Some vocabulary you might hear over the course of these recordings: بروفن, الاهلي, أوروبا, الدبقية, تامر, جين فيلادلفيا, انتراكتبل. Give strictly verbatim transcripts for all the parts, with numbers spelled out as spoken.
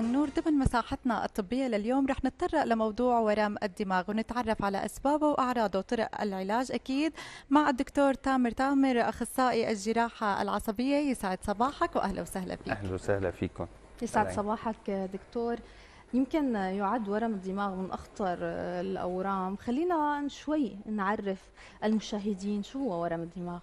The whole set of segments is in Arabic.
النور ضمن مساحتنا الطبية لليوم رح نتطرق لموضوع ورم الدماغ ونتعرف على أسبابه وأعراضه وطرق العلاج أكيد مع الدكتور تامر تامر أخصائي الجراحة العصبية. يسعد صباحك وأهلا وسهلا فيك. أهلا وسهلا فيكم. يسعد صباحك دكتور. يمكن يعد ورم الدماغ من أخطر الأورام، خلينا شوي نعرف المشاهدين شو هو ورم الدماغ.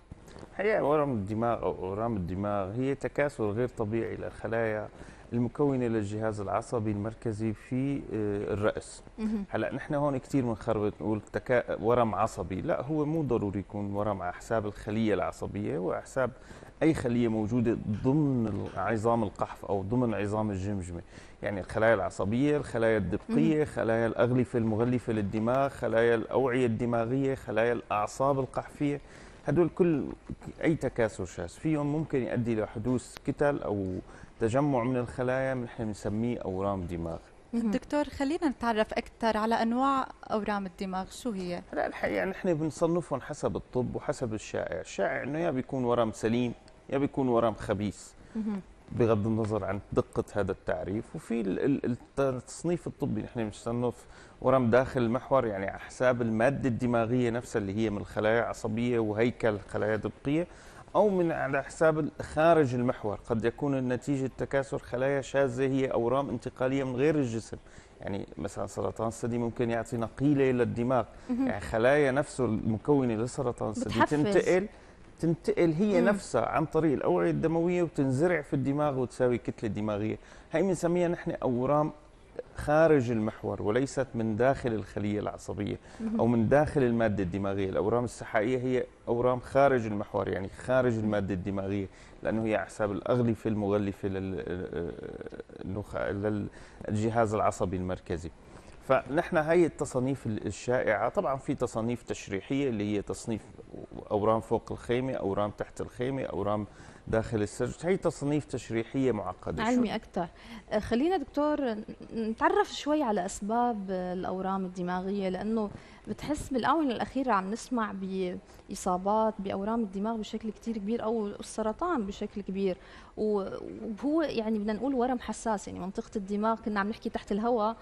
هي ورم الدماغ أو أورام الدماغ هي تكاثر غير طبيعي للخلايا المكونة للجهاز العصبي المركزي في الرأس. هلا نحن هون كثير بنخربط نقول تكا... ورم عصبي، لا هو مو ضروري يكون ورم على حساب الخلية العصبية وحساب أي خلية موجودة ضمن عظام القحف أو ضمن عظام الجمجمة، يعني الخلايا العصبية، الخلايا الدبقية، خلايا الأغلفة المغلفة للدماغ، خلايا الأوعية الدماغية، خلايا الأعصاب القحفية، هدول كل أي تكاثر شاذ فيهم ممكن يؤدي لحدوث كتل أو تجمع من الخلايا نحن بنسميه أورام دماغ. دكتور خلينا نتعرف أكثر على أنواع أورام الدماغ شو هي؟ لا الحقيقة نحن بنصنفهم حسب الطب وحسب الشائع، الشائع إنه يا بيكون ورم سليم يا بيكون ورم خبيث. بغض النظر عن دقة هذا التعريف، وفي التصنيف الطبي نحن بنصنف ورم داخل المحور يعني على حساب المادة الدماغية نفسها اللي هي من الخلايا العصبية وهيكل خلايا دبقية، أو من على حساب خارج المحور، قد يكون النتيجة تكاثر خلايا شاذة هي أورام انتقالية من غير الجسم، يعني مثلا سرطان الثدي ممكن يعطي نقيلة للدماغ، يعني خلايا نفسه المكونة لسرطان الثدي تنتقل تنتقل هي مم. نفسها عن طريق الأوعية الدموية وتنزرع في الدماغ وتساوي كتلة دماغية. هي بنسميها نحن أورام خارج المحور وليست من داخل الخلية العصبية مم. أو من داخل المادة الدماغية. الأورام السحائية هي أورام خارج المحور يعني خارج المادة الدماغية، لأنه هي على حساب الأغلفة المغلفة للجهاز العصبي المركزي. فنحن هي التصانيف الشائعة. طبعا في تصانيف تشريحية اللي هي تصنيف أورام فوق الخيمة، أورام تحت الخيمة، أورام داخل السرج، هي تصنيف تشريحية معقدة علمي أكثر. خلينا دكتور نتعرف شوي على أسباب الأورام الدماغية، لأنه بتحس بالآونة الأخيرة عم نسمع بإصابات بأورام الدماغ بشكل كتير كبير أو السرطان بشكل كبير، وهو يعني بدنا نقول ورم حساس، يعني منطقة الدماغ كنا عم نحكي تحت الهواء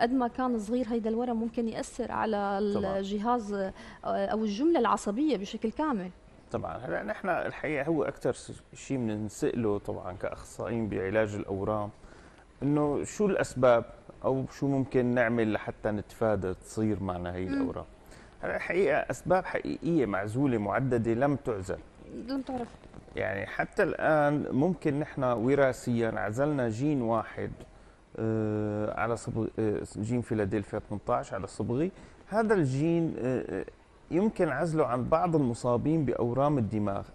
قد ما كان صغير هيدا الورم ممكن يأثر على الجهاز أو الجملة العصبية بشكل كامل. طبعا هلا نحن الحقيقة هو أكثر شيء بننسأل له طبعا كأخصائيين بعلاج الأورام إنه شو الأسباب أو شو ممكن نعمل لحتى نتفادى تصير معنا هي الأورام. هلا الحقيقة أسباب حقيقية معزولة معددة لم تعزل. لم تعرف. يعني حتى الآن ممكن نحن وراثيا عزلنا جين واحد على صبغ جين فيلادلفيا ثمانية عشر على صبغي، هذا الجين يمكن عزله عن بعض المصابين بأورام الدماغ،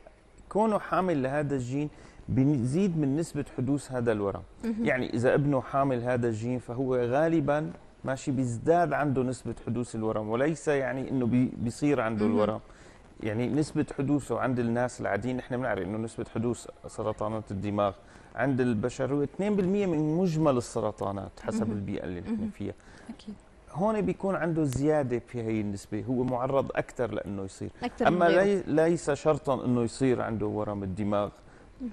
كونه حامل لهذا الجين بيزيد من نسبة حدوث هذا الورم. يعني إذا ابنه حامل هذا الجين فهو غالبا ماشي بيزداد عنده نسبة حدوث الورم، وليس يعني إنه بيصير عنده الورم. يعني نسبة حدوثه عند الناس العاديين نحن بنعرف انه نسبة حدوث سرطانات الدماغ عند البشر هو اثنين بالمئة من مجمل السرطانات حسب البيئة اللي نحن فيها. أكيد. هون بيكون عنده زيادة في هي النسبة، هو معرض أكثر لأنه يصير. أكثر أما لي ليس شرطا أنه يصير عنده ورم الدماغ.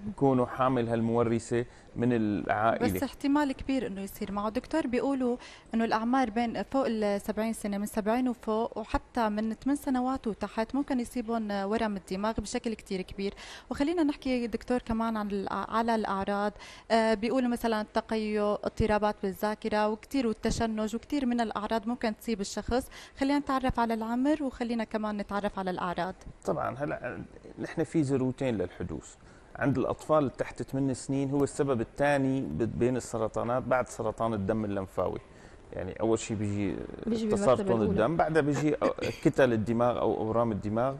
يكونوا حامل هالمورثة من العائلة، بس احتمال كبير انه يصير معه. دكتور بيقولوا انه الاعمار بين فوق ال سبعين سنة، من سبعين وفوق وحتى من ثمان سنوات وتحت ممكن يصيبهم ورم الدماغ بشكل كتير كبير. وخلينا نحكي دكتور كمان عن على الاعراض، آه بيقولوا مثلا التقيؤ، اضطرابات بالذاكرة وكتير والتشنج وكتير من الاعراض ممكن تصيب الشخص. خلينا نتعرف على العمر وخلينا كمان نتعرف على الاعراض. طبعا هلا نحن في ذروتين للحدوث عند الأطفال تحت ثمان سنين، هو السبب الثاني بين السرطانات بعد سرطان الدم اللمفاوي. يعني أول شيء بيجي تسرطن الدم، بعدها بيجي كتل الدماغ أو أورام الدماغ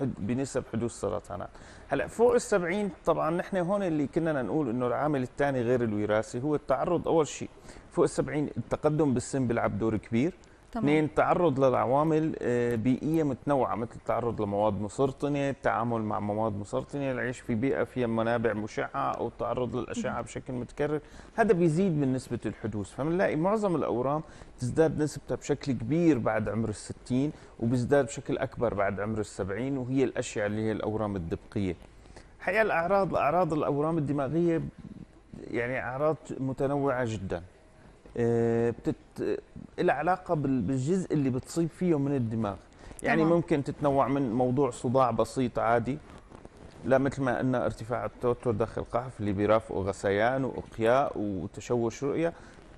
بنسب حدوث سرطانات. هلا فوق السبعين طبعا نحن هون اللي كنا نقول إنه العامل الثاني غير الوراثي هو التعرض. أول شيء فوق السبعين التقدم بالسن بيلعب دور كبير. اثنين تعرض للعوامل بيئيه متنوعه مثل التعرض لمواد مسرطنه، التعامل مع مواد مسرطنه، العيش في بيئه فيها منابع مشعه او التعرض للاشعه بشكل متكرر، هذا بيزيد من نسبه الحدوث. فبنلاقي معظم الاورام تزداد نسبتها بشكل كبير بعد عمر الستين وبيزداد بشكل اكبر بعد عمر السبعين، وهي الاشعه اللي هي الاورام الدبقيه. حقيقه الاعراض اعراض الاورام الدماغيه يعني اعراض متنوعه جدا بتت... لها علاقه بالجزء اللي بتصيب فيه من الدماغ، يعني طبعا. ممكن تتنوع من موضوع صداع بسيط عادي، لا مثل ما قلنا ارتفاع التوتر داخل القحف اللي بيرافقه غثيان واقياء وتشوش رؤيه،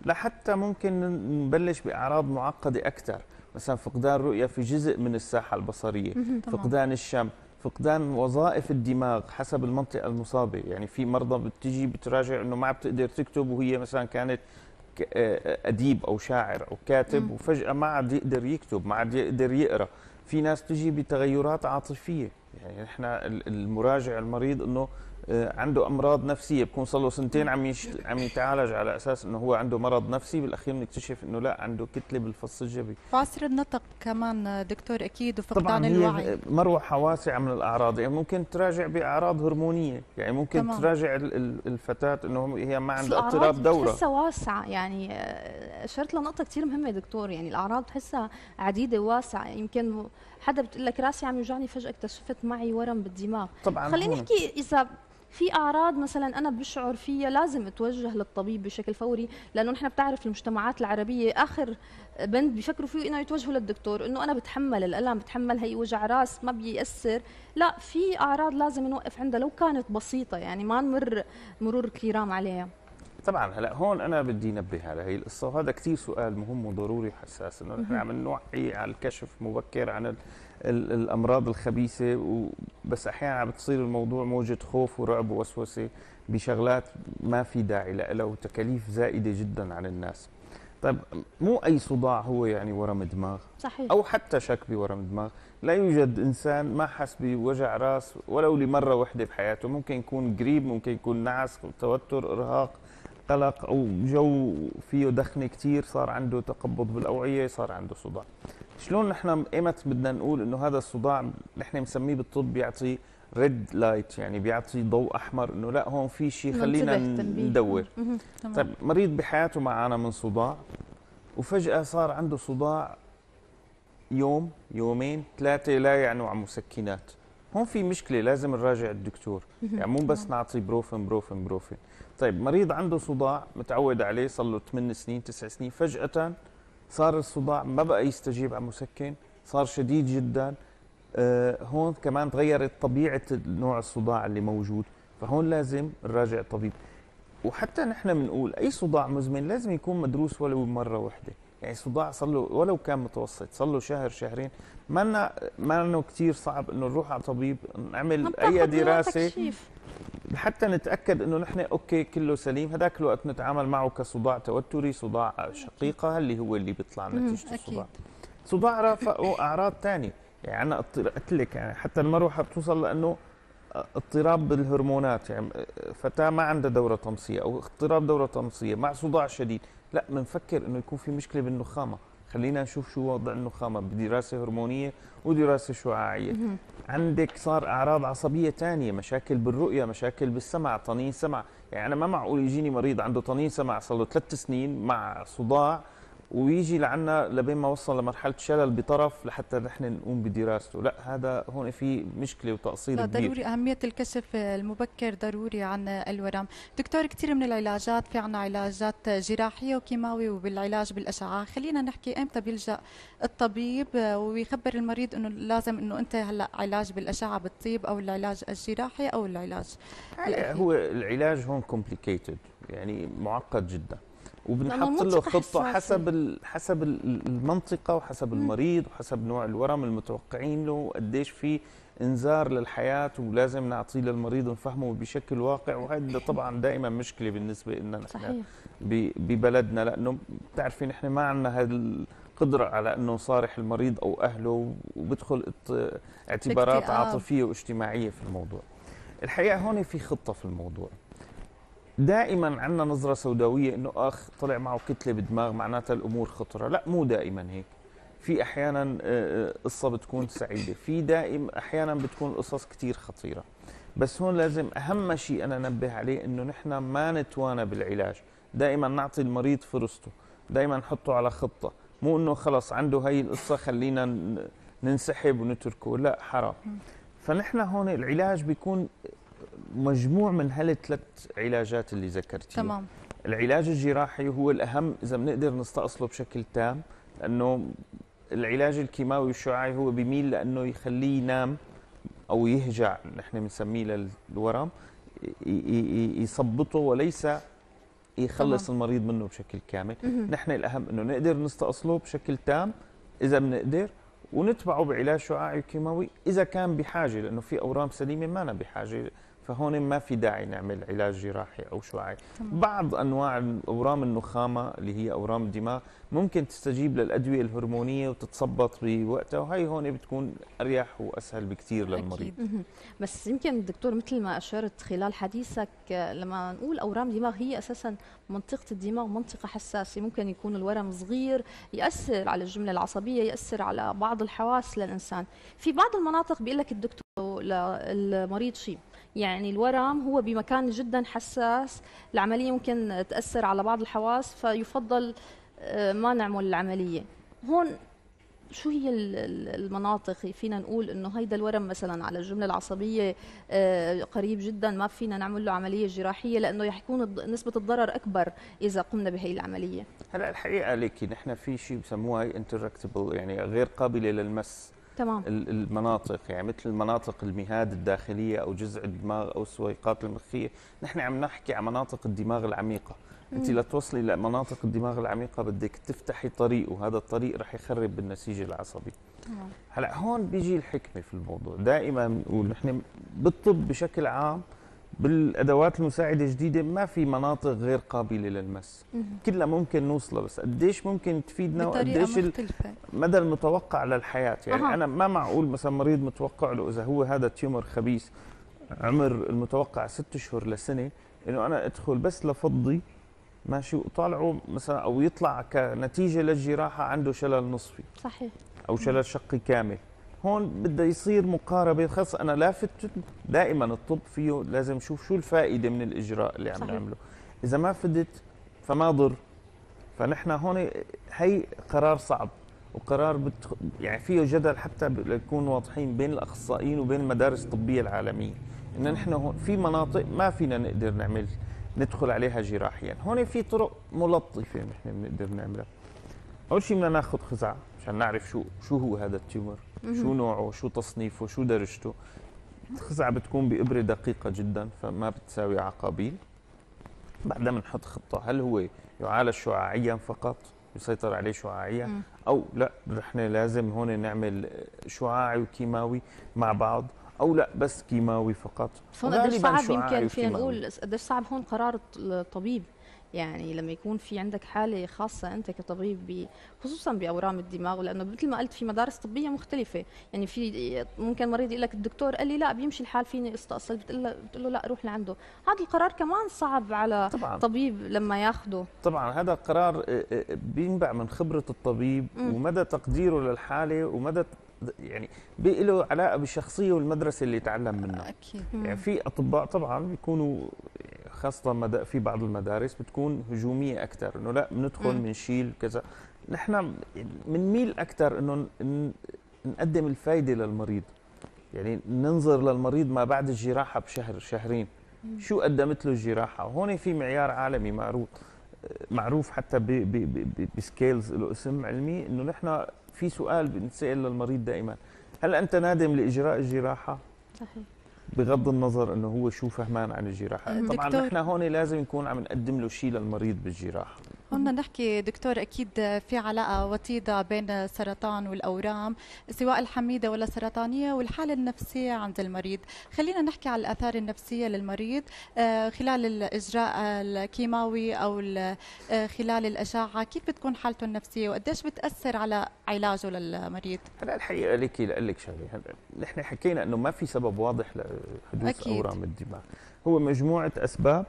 لحتى ممكن نبلش باعراض معقده اكثر، مثلا فقدان رؤيه في جزء من الساحه البصريه، فقدان الشم، فقدان وظائف الدماغ حسب المنطقه المصابه. يعني في مرضى بتجي بتراجع انه ما بتقدر تكتب، وهي مثلا كانت اديب او شاعر او كاتب وفجاه ما عاد يقدر يكتب، ما عاد يقدر يقرا. في ناس تجي بتغيرات عاطفيه، يعني نحن المراجع المريض انه عنده امراض نفسيه، بكون صار له سنتين عم يشت... عم يتعالج على اساس انه هو عنده مرض نفسي، بالاخير بنكتشف انه لا، عنده كتله بالفص الجبهي، فاصل النطق كمان دكتور اكيد، وفقدان الوعي. مروحه واسعه من الاعراض، يعني ممكن تراجع باعراض هرمونيه، يعني ممكن تمام. تراجع الفتاه انه هي ما عندها اضطراب دوره، بتحسها واسعه. يعني اشرت لنقطه كثير مهمه دكتور، يعني الاعراض بتحسها عديده واسعه، يمكن حدا بتقول لك راسي عم يوجعني، فجاه اكتشفت معي ورم بالدماغ. طبعا خليني احكي اذا في اعراض مثلا انا بشعر فيها لازم اتوجه للطبيب بشكل فوري، لانه نحن بتعرف المجتمعات العربيه اخر بند بيفكروا فيه انه يتوجهوا للدكتور، انه انا بتحمل الالم، بتحمل هي وجع راس ما بيأثر، لا، في اعراض لازم نوقف عندها لو كانت بسيطه، يعني ما نمر مرور كرام عليها. طبعا هلا هون انا بدي انبه على هي القصه، وهذا كثير سؤال مهم وضروري حساس، انه نحن عم نوعي على الكشف مبكر عن ال ال الامراض الخبيثه، بس احيانا عم بتصير الموضوع موجه خوف ورعب ووسوسه بشغلات ما في داعي لها وتكاليف زائده جدا عن الناس. طيب مو اي صداع هو يعني ورم دماغ، صحيح، او حتى شك بورم دماغ، لا يوجد انسان ما حس بوجع راس ولو لمره واحده بحياته، ممكن يكون قريب، ممكن يكون نعس، توتر، ارهاق، قلق، او جو فيه دخنه كثير، صار عنده تقبض بالاوعيه، صار عنده صداع. شلون نحن ايمت بدنا نقول انه هذا الصداع نحن مسميه بالطب بيعطي ريد لايت، يعني بيعطي ضوء احمر انه لا، هون في شيء خلينا ندور. طيب مريض بحياته ما عانى من صداع وفجاه صار عنده صداع يوم، يومين، ثلاثه، لا يعنوا عن مسكنات، هون في مشكله لازم نراجع الدكتور، يعني مو بس نعطي بروفن بروفن بروفن. طيب مريض عنده صداع متعود عليه صار له ثمان سنين تسع سنين، فجأة صار الصداع ما بقى يستجيب على مسكن، صار شديد جدا، آه هون كمان تغيرت طبيعة نوع الصداع اللي موجود، فهون لازم نراجع الطبيب. وحتى نحن بنقول أي صداع مزمن لازم يكون مدروس ولو مرة واحدة، يعني صداع صار له ولو كان متوسط، صار له شهر شهرين، ما لنا كثير صعب انه نروح على طبيب نعمل اي دراسه حتى نتاكد انه نحن اوكي كله سليم، هذاك الوقت نتعامل معه كصداع توتري، صداع شقيقه اللي هو اللي بيطلع نتيجه الصداع. صداع رافقه واعراض ثانيه، يعني انا قلت لك يعني حتى المروحه بتوصل لانه اضطراب بالهرمونات، يعني فتاه ما عندها دوره طمسيه او اضطراب دوره طمسيه مع صداع شديد، لا بنفكر انه يكون في مشكله بالنخامه، خلينا نشوف شو وضع النخامه بدراسه هرمونيه ودراسه شعاعيه. عندك صار اعراض عصبيه ثانيه، مشاكل بالرؤيه، مشاكل بالسمع، طنين سمع، يعني انا ما معقول يجيني مريض عنده طنين سمع صار له ثلاث سنين مع صداع ويجي لعنا لبين ما وصل لمرحله شلل بطرف لحتى نحن نقوم بدراسته، لا هذا هون في مشكله وتقصير كبير. ضروري اهميه الكشف المبكر ضروري عن الورم. دكتور كثير من العلاجات، في عنا علاجات جراحيه وكيماوي وبالعلاج بالاشعه، خلينا نحكي امتى بيلجا الطبيب ويخبر المريض انه لازم انه انت هلا علاج بالاشعه بالطيب او العلاج الجراحي او العلاج الأخير. هو العلاج هون كومبليكيتد، يعني معقد جدا، وبنحط له خطه حسب ال... حسب المنطقه وحسب المريض وحسب نوع الورم المتوقعين له، قديش في انذار للحياه ولازم نعطيه للمريض ونفهمه بشكل واقع. وهذا طبعا دائما مشكله بالنسبه لنا نحن ب... ببلدنا، لانه بتعرفي نحن ما عندنا هال قدرة على أنه نصارح المريض أو أهله، وبدخل اعتبارات عاطفية واجتماعية في الموضوع. الحقيقة هون في خطة في الموضوع، دائما عندنا نظرة سوداوية أنه أخ طلع معه كتلة بالدماغ معناتها الأمور خطرة، لا مو دائما هيك، في أحيانا قصة بتكون سعيدة، في دائم أحيانا بتكون قصص كتير خطيرة. بس هون لازم أهم شيء أنا نبه عليه أنه نحن ما نتوانى بالعلاج، دائما نعطي المريض فرصته، دائما نحطه على خطة، مو انه خلص عنده هي القصه خلينا ننسحب ونتركه، لا حرام. فنحن هون العلاج بيكون مجموع من هالثلاث علاجات اللي ذكرتيها. تمام. العلاج الجراحي هو الأهم إذا بنقدر نستأصله بشكل تام، لأنه العلاج الكيماوي والشعاعي هو بيميل لأنه يخليه ينام أو يهجع، نحن بنسميه للورم، يثبطه وليس يخلص تمام. المريض منه بشكل كامل. مم. نحن الأهم أنه نقدر نستأصله بشكل تام إذا بنقدر، ونتبعه بعلاج شعاعي وكيماوي إذا كان بحاجة، لأنه في أورام سليمة ما أنا بحاجة، فهون ما في داعي نعمل علاج جراحي أو شعاعي. تمام. بعض أنواع أورام النخامة اللي هي أورام الدماغ ممكن تستجيب للأدوية الهرمونية وتتثبط بوقتها، وهي هون بتكون أريح وأسهل بكثير للمريض. أكيد. بس يمكن دكتور مثل ما أشرت خلال حديثك، لما نقول أورام دماغ هي أساساً منطقة الدماغ منطقة حساسة، ممكن يكون الورم صغير يأثر على الجملة العصبية، يأثر على بعض الحواس للإنسان. في بعض المناطق بيقول لك الدكتور للمريض شيء، يعني الورم هو بمكان جدا حساس، العملية ممكن تأثر على بعض الحواس فيفضل ما نعمل العملية. هون شو هي المناطق فينا نقول انه هيدا الورم مثلا على الجملة العصبية قريب جدا ما فينا نعمل له عملية جراحية، لانه رح يكون نسبة الضرر اكبر اذا قمنا بهي العملية؟ هلا الحقيقة ليكي نحن في شيء بسموها انتراكتبل، يعني غير قابلة للمس. تمام. المناطق يعني مثل مناطق المهاد الداخليه او جذع الدماغ او السويقات المخيه، نحن عم نحكي عن مناطق الدماغ العميقه. مم. انت لتوصلي لمناطق الدماغ العميقه بدك تفتحي طريق، وهذا الطريق رح يخرب بالنسيج العصبي. تمام. هلا هون بيجي الحكمه في الموضوع. دائما بنقول نحن بالطب بشكل عام بالادوات المساعده الجديده ما في مناطق غير قابله للمس، كلها ممكن نوصلها، بس قديش ممكن تفيدنا وقديش المدى المتوقع للحياه. يعني أه. انا ما معقول مثلا مريض متوقع له اذا هو هذا تيومر خبيث عمر المتوقع ست اشهر لسنه، انه انا ادخل بس لفضي ماشي وطالعه مثلا، او يطلع كنتيجه للجراحه عنده شلل نصفي صحيح او شلل شقي كامل. هون بده يصير مقاربه، خاصه انا لافتت دائما الطب فيه لازم نشوف شو الفائده من الاجراء اللي عم نعمله، اذا ما فدت فما ضر. فنحن هون هي قرار صعب، وقرار بتخ... يعني فيه جدل حتى لنكون واضحين بين الاخصائيين وبين المدارس الطبيه العالميه، ان نحن هون في مناطق ما فينا نقدر نعمل ندخل عليها جراحيا. هون في طرق ملطفه نحن بنقدر نعملها. اول شيء بدنا ناخذ خزعه عشان نعرف شو شو هو هذا التيومر، شو نوعه، شو تصنيفه، شو درجته. الخزعه بتكون بإبرة دقيقة جدا فما بتساوي عقابيل. بعدها بنحط خطة، هل هو يعالج شعاعيا فقط يسيطر عليه شعاعيا او لا نحن لازم هون نعمل شعاعي وكيماوي مع بعض، او لا بس كيماوي فقط. قديش صعب يمكن فينا نقول قديش صعب هون قرار الطبيب، يعني لما يكون في عندك حاله خاصه انت كطبيب خصوصا باورام الدماغ، لانه مثل ما قلت في مدارس طبيه مختلفه، يعني في ممكن مريض يقول لك الدكتور قال لي لا بيمشي الحال فيني استأصل، بتقول له لا روح لعنده. هذا القرار كمان صعب على طبعاً. الطبيب لما ياخده طبعا هذا القرار بينبع من خبره الطبيب م. ومدى تقديره للحاله، ومدى يعني له علاقه بالشخصيه والمدرسه اللي تعلم منها. اكيد. يعني في اطباء طبعا بيكونوا خاصة في بعض المدارس بتكون هجومية أكثر، إنه لا بندخل بنشيل كذا. نحن بنميل أكثر إنه نقدم الفائدة للمريض، يعني ننظر للمريض ما بعد الجراحة بشهر شهرين، شو قدمت له الجراحة. وهون في معيار عالمي معروف معروف حتى بسكيلز له اسم علمي، إنه نحن في سؤال بنسأل للمريض دائما، هل أنت نادم لإجراء الجراحة؟ صحيح. بغض النظر انه هو شو فهمان عن الجراحه. طبعا نحن هون لازم نكون عم نقدم له شيء للمريض بالجراحه. هون نحكي دكتور اكيد في علاقه وطيده بين السرطان والاورام، سواء الحميده ولا السرطانيه، والحاله النفسيه عند المريض. خلينا نحكي على الاثار النفسيه للمريض خلال الاجراء الكيماوي او خلال الاشعه، كيف بتكون حالته النفسيه وقديش بتاثر على علاجه للمريض؟ هلا الحقيقه ليكي لاقول لك شغله، نحن حكينا انه ما في سبب واضح حدوث أورام الدماغ، هو مجموعة أسباب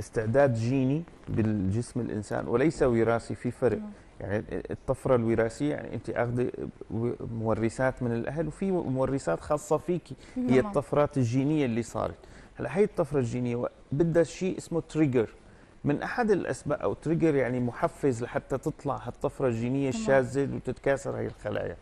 استعداد جيني بالجسم الإنسان وليس وراثي. في فرق، يعني الطفرة الوراثية يعني أنت أخذ مورثات من الأهل، وفي مورثات خاصة فيكي هي الطفرات الجينية اللي صارت. هلا هي الطفرة الجينية بدها شيء اسمه تريجر من أحد الأسباب، أو تريجر يعني محفز لحتى تطلع هالطفرة الجينية الشاذة وتتكاثر هي الخلايا.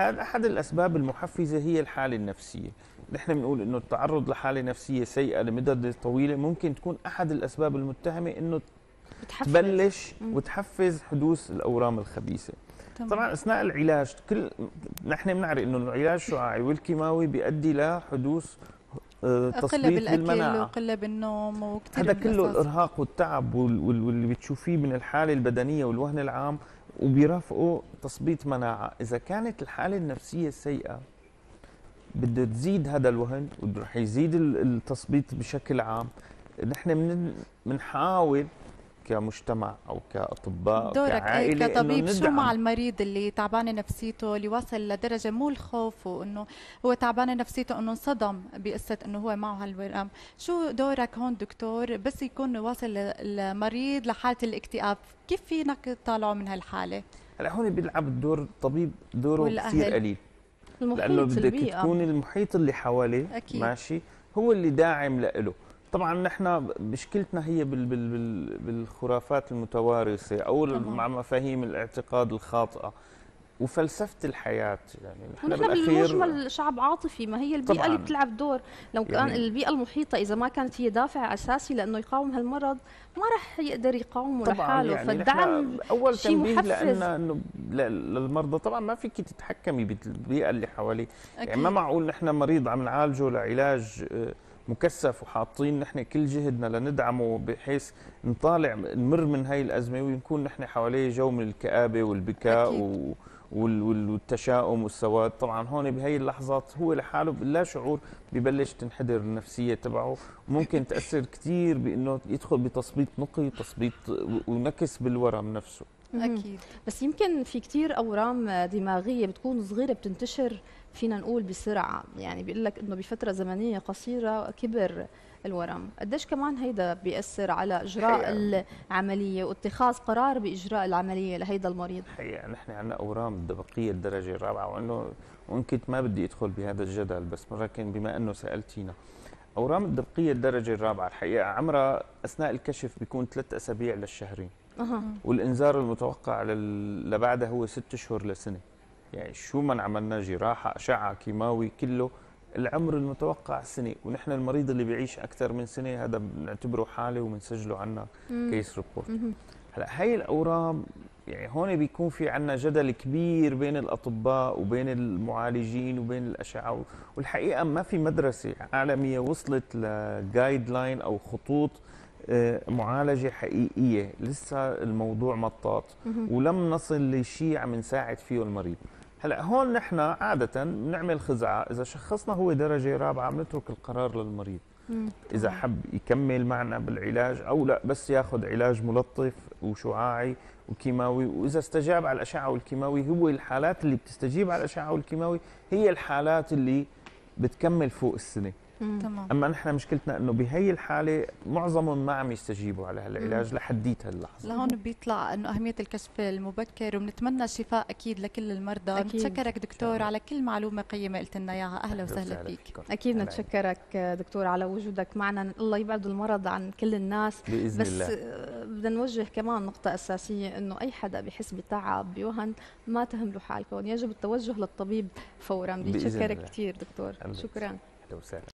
أحد الأسباب المحفزة هي الحالة النفسية. نحن بنقول إنه التعرض لحالة نفسية سيئة لمدة طويلة ممكن تكون أحد الأسباب المتهمة إنه بتحفز. تبلش مم. وتحفز حدوث الأورام الخبيثة. طبعا, طبعاً أثناء العلاج كل نحن بنعرف إنه العلاج الشعاعي والكيماوي بيؤدي لحدوث تثبيط المناعة، قلة بالنوم وكثير. هذا كله بالأساس. الإرهاق والتعب واللي بتشوفيه من الحالة البدنية والوهن العام، وبيرافقوا تثبيط مناعة. إذا كانت الحالة النفسية سيئة بده تزيد هذا الوهن ورح يزيد التثبيط بشكل عام. نحن بنحاول كمجتمع أو كأطباء دورك أو كعائلة إيه كطبيب شو مع المريض اللي تعبانة نفسيته، اللي وصل لدرجة مو الخوف وإنه هو تعبانة نفسيته إنه انصدم بقصة إنه هو معه هالورم، شو دورك هون دكتور بس يكون واصل المريض لحالة الاكتئاب، كيف فينك تطالعه من هالحالة؟ هلا هون بيلعب الدور الطبيب دوره كثير قليل، لأنه بدك تكون المحيط اللي حواليه ماشي هو اللي داعم له. طبعا نحن مشكلتنا هي بالخرافات المتوارثه او طبعاً. مع مفاهيم الاعتقاد الخاطئه وفلسفه الحياه. يعني نحن بالمجمل شعب عاطفي، ما هي البيئه طبعاً. اللي بتلعب دور. لو كان يعني البيئه المحيطه اذا ما كانت هي دافع اساسي لانه يقاوم هالمرض ما راح يقدر يقاومه لحاله. يعني فالدعم اول تنبيه لان للمرضى. طبعا ما فيك تتحكمي بالبيئه اللي حواليك، يعني ما معقول نحن مريض عم نعالجه لعلاج مكثف وحاطين نحن كل جهدنا لندعمه بحيث نطالع نمر من هاي الازمه ونكون نحن حواليه جو من الكآبه والبكاء و... والتشاؤم والسواد. طبعا هون بهي اللحظات هو لحاله باللا شعور ببلش تنحدر النفسيه تبعه، ممكن تاثر كثير بانه يدخل بتثبيط نقي، تثبيط ونكس بالورم نفسه. اكيد. بس يمكن في كثير اورام دماغيه بتكون صغيره بتنتشر فينا نقول بسرعه، يعني بيقول لك انه بفتره زمنيه قصيره كبر الورم. قديش كمان هيدا بياثر على اجراء حقيقة. العمليه واتخاذ قرار باجراء العمليه لهيدا المريض. حقيقه نحن عندنا اورام الدبقيه الدرجه الرابعه، وانه وان كنت ما بدي ادخل بهذا الجدل بس ولكن بما انه سالتينا اورام الدبقيه الدرجه الرابعه الحقيقه عمرها اثناء الكشف بيكون ثلاث اسابيع للشهرين، والانذار المتوقع لبعدها هو ست اشهر لسنه. يعني شو ما عملنا جراحه اشعه كيماوي كله العمر المتوقع سنه، ونحن المريض اللي بيعيش اكثر من سنه هذا بنعتبره حاله وبنسجله عنا كيس ريبورت. هلا هي الاورام يعني هون بيكون في عنا جدل كبير بين الاطباء وبين المعالجين وبين الاشعه، والحقيقه ما في مدرسه عالميه وصلت لجايد لاين او خطوط معالجة حقيقية. لسه الموضوع مطاط ولم نصل لشيء عم نساعد فيه المريض. هلا هون نحن عادة بنعمل خزعة، إذا شخصنا هو درجة رابعة بنترك القرار للمريض إذا حب يكمل معنا بالعلاج أو لا، بس ياخذ علاج ملطف وشعاعي وكيماوي. وإذا استجاب على الأشعة والكيماوي، هو الحالات اللي بتستجيب على الأشعة والكيماوي هي الحالات اللي بتكمل فوق السنة. أما نحن مشكلتنا أنه بهي الحالة معظمهم ما عم يستجيبوا على هالعلاج لحديت هاللحظة. لهون بيطلع أنه أهمية الكشف المبكر، وبنتمنى الشفاء أكيد لكل المرضى. بنتشكرك دكتور على كل معلومة قيمة قلت لنا إياها، أهلا وسهلا فيك. أكيد نتشكرك دكتور على وجودك معنا، الله يبعد المرض عن كل الناس بإذن بس الله. بدنا نوجه كمان نقطة أساسية، أنه أي حدا بحس بتعب بوهن ما تهملوا حالكم، يجب التوجه للطبيب فورا. بنتشكرك كثير دكتور، شكرا.